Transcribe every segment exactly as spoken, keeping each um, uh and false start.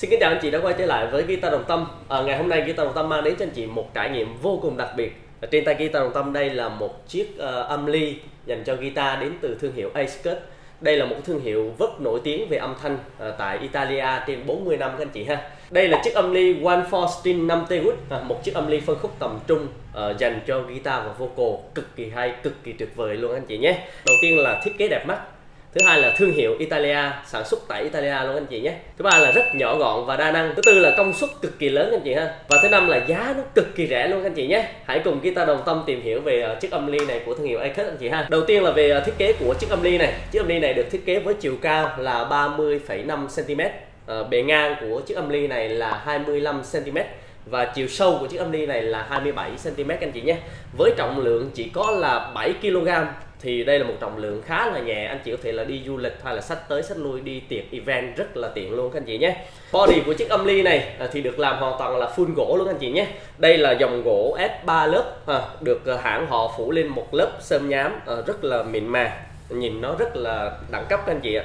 Xin kính chào anh chị đã quay trở lại với Guitar Đồng Tâm. à, Ngày hôm nay Guitar Đồng Tâm mang đến cho anh chị một trải nghiệm vô cùng đặc biệt. Trên tay Guitar Đồng Tâm đây là một chiếc uh, âm ly dành cho guitar đến từ thương hiệu Acus. Đây là một thương hiệu rất nổi tiếng về âm thanh uh, tại Italia trên bốn mươi năm các anh chị ha. Đây là chiếc âm ly One Forstrings năm T Wood, một chiếc âm ly phân khúc tầm trung uh, dành cho guitar và vocal. Cực kỳ hay, cực kỳ tuyệt vời luôn anh chị nhé. Đầu tiên là thiết kế đẹp mắt, thứ hai là thương hiệu Italia, sản xuất tại Italia luôn anh chị nhé. Thứ ba là rất nhỏ gọn và đa năng. Thứ tư là công suất cực kỳ lớn anh chị ha. Và thứ năm là giá nó cực kỳ rẻ luôn anh chị nhé. Hãy cùng Guitar Đồng Tâm tìm hiểu về chiếc âm ly này của thương hiệu Acus anh chị ha. Đầu tiên là về thiết kế của chiếc âm ly này. Chiếc âm ly này được thiết kế với chiều cao là ba mươi phẩy năm xăng-ti-mét. À, bề ngang của chiếc âm ly này là hai mươi lăm xăng-ti-mét và chiều sâu của chiếc âm ly này là hai mươi bảy xăng-ti-mét anh chị nhé. Với trọng lượng chỉ có là bảy ki lô gam thì đây là một trọng lượng khá là nhẹ, anh chị có thể là đi du lịch hay là xách tới xách lui đi tiệc event rất là tiện luôn các anh chị nhé. Body của chiếc âm ly này thì được làm hoàn toàn là full gỗ luôn anh chị nhé. Đây là dòng gỗ ép ba lớp, được hãng họ phủ lên một lớp sơn nhám rất là mịn màng, nhìn nó rất là đẳng cấp các anh chị ạ.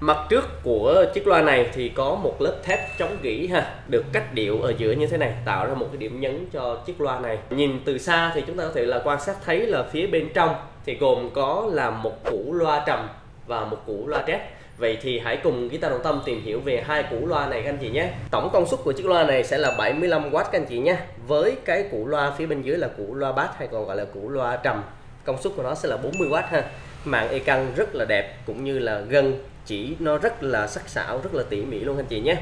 Mặt trước của chiếc loa này thì có một lớp thép chống gỉ ha, được cách điệu ở giữa như thế này, tạo ra một cái điểm nhấn cho chiếc loa này. Nhìn từ xa thì chúng ta có thể là quan sát thấy là phía bên trong thì gồm có là một củ loa trầm và một củ loa trét. Vậy thì hãy cùng Guitar Đồng Tâm tìm hiểu về hai củ loa này các anh chị nhé. Tổng công suất của chiếc loa này sẽ là bảy mươi lăm oát các anh chị nhé. Với cái củ loa phía bên dưới là củ loa bass hay còn gọi là củ loa trầm, công suất của nó sẽ là bốn mươi oát ha. Màng e căng rất là đẹp, cũng như là gân chỉ nó rất là sắc sảo, rất là tỉ mỉ luôn anh chị nhé.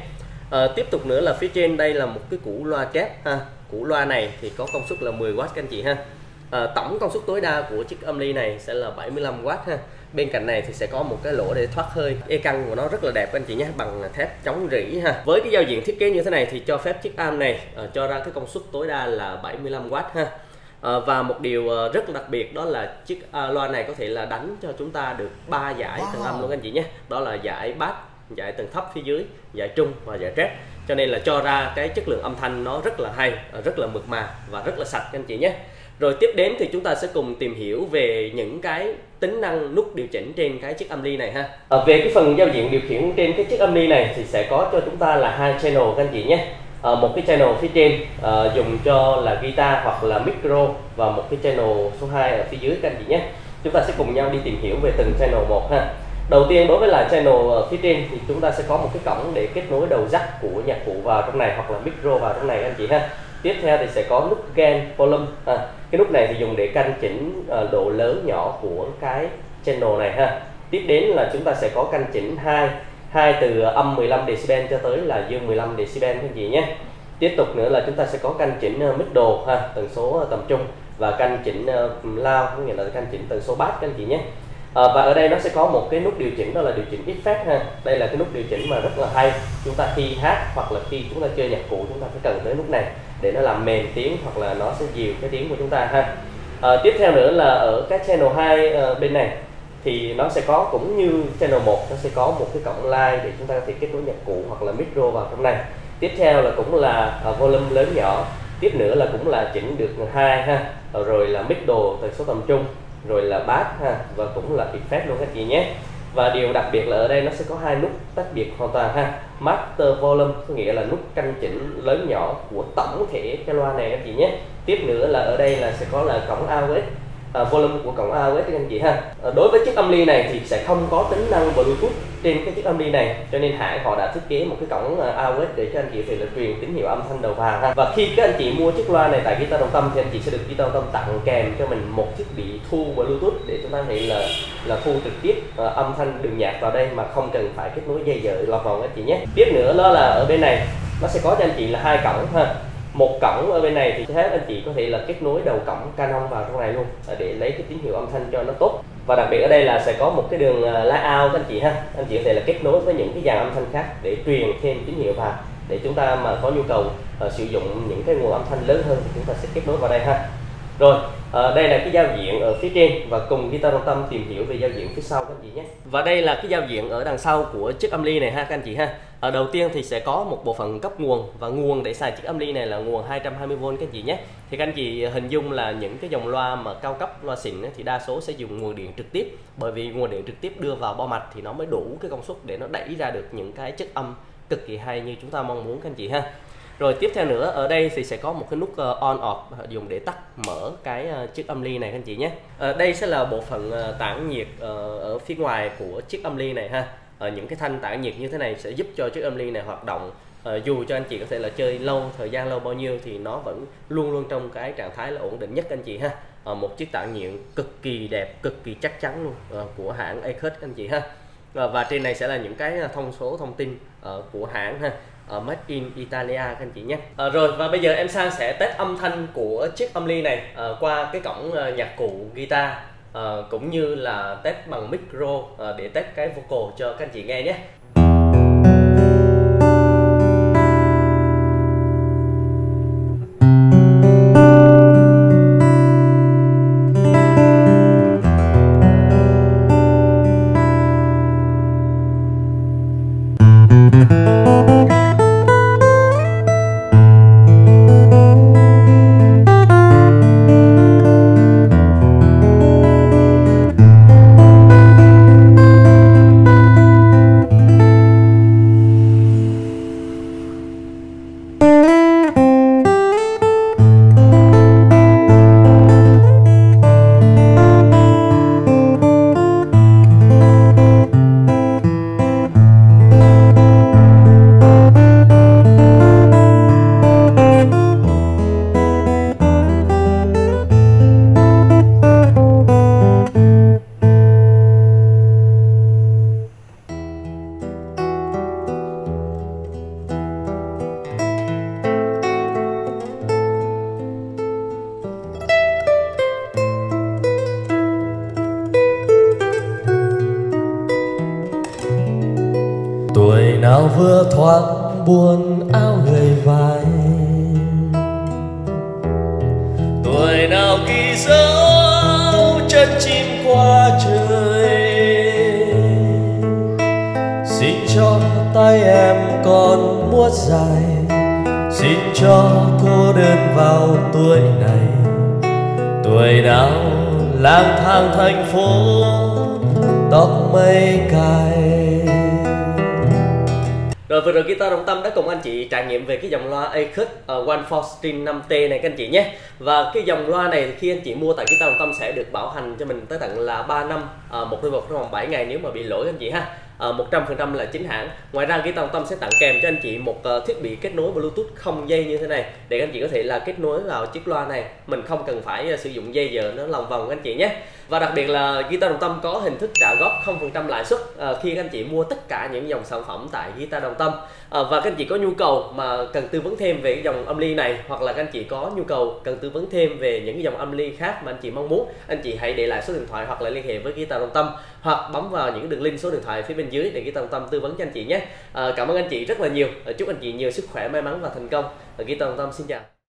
À, tiếp tục nữa là phía trên đây là một cái củ loa kép ha. Củ loa này thì có công suất là mười oát các anh chị ha. À, tổng công suất tối đa của chiếc âm ly này sẽ là bảy mươi lăm oát ha. Bên cạnh này thì sẽ có một cái lỗ để thoát hơi. E căng của nó rất là đẹp các anh chị nhé, bằng thép chống rỉ ha. Với cái giao diện thiết kế như thế này thì cho phép chiếc amp này à, cho ra cái công suất tối đa là bảy mươi lăm oát ha. À, và một điều rất đặc biệt đó là chiếc à, loa này có thể là đánh cho chúng ta được ba giải wow. tầng âm luôn anh chị nhé. Đó là giải bass, giải tầng thấp phía dưới, giải trung và giải treble. Cho nên là cho ra cái chất lượng âm thanh nó rất là hay, rất là mượt mà và rất là sạch anh chị nhé. Rồi tiếp đến thì chúng ta sẽ cùng tìm hiểu về những cái tính năng nút điều chỉnh trên cái chiếc âm ly này ha. À, về cái phần giao diện điều khiển trên cái chiếc âm ly này thì sẽ có cho chúng ta là hai channel các anh chị nhé. À, một cái channel phía trên à, dùng cho là guitar hoặc là micro, và một cái channel số hai ở phía dưới các anh chị nhé. Chúng ta sẽ cùng nhau đi tìm hiểu về từng channel một ha. Đầu tiên đối với là channel ở phía trên thì chúng ta sẽ có một cái cổng để kết nối đầu jack của nhạc cụ vào trong này hoặc là micro vào trong này anh chị ha. Tiếp theo thì sẽ có nút gain volume ha. Cái nút này thì dùng để căn chỉnh uh, độ lớn nhỏ của cái channel này ha. Tiếp đến là chúng ta sẽ có căn chỉnh hai hai từ âm mười lăm decibel cho tới là dương mười lăm decibel các anh chị nhé. Tiếp tục nữa là chúng ta sẽ có căn chỉnh middle ha, tần số tầm trung, và căn chỉnh loud, có nghĩa là căn chỉnh tần số bass các anh chị nhé. À, và ở đây nó sẽ có một cái nút điều chỉnh đó là điều chỉnh effect ha. Đây là cái nút điều chỉnh mà rất là hay. Chúng ta khi hát hoặc là khi chúng ta chơi nhạc cụ chúng ta phải cần tới nút này để nó làm mềm tiếng hoặc là nó sẽ dịu cái tiếng của chúng ta ha. À, tiếp theo nữa là ở cái channel hai uh, bên này thì nó sẽ có, cũng như channel một, nó sẽ có một cái cổng line để chúng ta có thể kết nối nhạc cụ hoặc là micro vào trong này. Tiếp theo là cũng là uh, volume lớn nhỏ. Tiếp nữa là cũng là chỉnh được hai ha, rồi là middle tần số tầm trung, rồi là bass ha, và cũng là effect luôn các chị nhé. Và điều đặc biệt là ở đây nó sẽ có hai nút tách biệt hoàn toàn ha. Master volume có nghĩa là nút căn chỉnh lớn nhỏ của tổng thể cái loa này các chị nhé. Tiếp nữa là ở đây là sẽ có là cổng a u ích, à, volume của cổng a u ích các anh chị ha. À, đối với chiếc âm ly này thì sẽ không có tính năng Bluetooth trên cái chiếc âm ly này, cho nên hãng họ đã thiết kế một cái cổng a u ích để cho anh chị thì là truyền tín hiệu âm thanh đầu vào ha. Và khi các anh chị mua chiếc loa này tại Guitar Đồng Tâm thì anh chị sẽ được Guitar Đồng Tâm tặng kèm cho mình một thiết bị thu Bluetooth để chúng ta có thể là là thu trực tiếp à, âm thanh đường nhạc vào đây mà không cần phải kết nối dây dợ lọt vào anh chị nhé. Tiếp nữa đó là ở bên này nó sẽ có cho anh chị là hai cổng ha. Một cổng ở bên này thì thế anh chị có thể là kết nối đầu cổng Canon vào trong này luôn để lấy cái tín hiệu âm thanh cho nó tốt. Và đặc biệt ở đây là sẽ có một cái đường layout các anh chị ha. Anh chị có thể là kết nối với những cái dàn âm thanh khác để truyền thêm tín hiệu vào, để chúng ta mà có nhu cầu uh, sử dụng những cái nguồn âm thanh lớn hơn thì chúng ta sẽ kết nối vào đây ha. Rồi, à, đây là cái giao diện ở phía trên, và cùng Guitar Đồng Tâm tìm hiểu về giao diện phía sau các anh chị nhé. Và đây là cái giao diện ở đằng sau của chiếc âm ly này ha các anh chị ha. À, đầu tiên thì sẽ có một bộ phận cấp nguồn, và nguồn để xài chiếc âm ly này là nguồn hai trăm hai mươi vôn các anh chị nhé. Thì các anh chị hình dung là những cái dòng loa mà cao cấp, loa xịn thì đa số sẽ dùng nguồn điện trực tiếp, bởi vì nguồn điện trực tiếp đưa vào bo mạch thì nó mới đủ cái công suất để nó đẩy ra được những cái chất âm cực kỳ hay như chúng ta mong muốn các anh chị ha. Rồi tiếp theo nữa, ở đây thì sẽ có một cái nút on off dùng để tắt mở cái chiếc âm ly này các anh chị nhé. Ở đây sẽ là bộ phận tản nhiệt ở phía ngoài của chiếc âm ly này ha. Ở những cái thanh tản nhiệt như thế này sẽ giúp cho chiếc âm ly này hoạt động. À, dù cho anh chị có thể là chơi lâu, thời gian lâu bao nhiêu thì nó vẫn luôn luôn trong cái trạng thái là ổn định nhất anh chị ha. À, một chiếc tản nhiệt cực kỳ đẹp, cực kỳ chắc chắn luôn à, của hãng Acus anh chị ha. À, và trên này sẽ là những cái thông số thông tin à, của hãng ha, à, Made in Italia các anh chị nhé. À, rồi và bây giờ em Sang sẽ test âm thanh của chiếc âm ly này à, qua cái cổng à, nhạc cụ guitar à, cũng như là test bằng micro à, để test cái vocal cho các anh chị nghe nhé. Tuổi nào vừa thoáng buồn áo gầy vai, tuổi nào kỳ dấu chân chim qua trời. Xin cho tay em còn muốt dài, xin cho cô đơn vào tuổi này. Tuổi nào lang thang thành phố tóc mây cài. Rồi vừa rồi Guitar Đồng Tâm đã cùng anh chị trải nghiệm về cái dòng loa Acus One Forstrings năm T này các anh chị nhé. Và cái dòng loa này khi anh chị mua tại Guitar Đồng Tâm sẽ được bảo hành cho mình tới tận là ba năm, một đôi bột trong vòng bảy ngày nếu mà bị lỗi anh chị ha. một trăm phần trăm là chính hãng. Ngoài ra Guitar Đồng Tâm sẽ tặng kèm cho anh chị một thiết bị kết nối Bluetooth không dây như thế này để anh chị có thể là kết nối vào chiếc loa này, mình không cần phải sử dụng dây giờ nó lòng vòng anh chị nhé. Và đặc biệt là Guitar Đồng Tâm có hình thức trả góp không phần trăm lãi suất khi anh chị mua tất cả những dòng sản phẩm tại Guitar Đồng Tâm. Và các anh chị có nhu cầu mà cần tư vấn thêm về cái dòng âm ly này, hoặc là các anh chị có nhu cầu cần tư vấn thêm về những dòng âm ly khác mà anh chị mong muốn, anh chị hãy để lại số điện thoại hoặc là liên hệ với Guitar Đồng Tâm, hoặc bấm vào những đường link số điện thoại phía bên dưới để Guitar Đồng Tâm tư vấn cho anh chị nhé. À, cảm ơn anh chị rất là nhiều, chúc anh chị nhiều sức khỏe, may mắn và thành công. Guitar Đồng Tâm xin chào.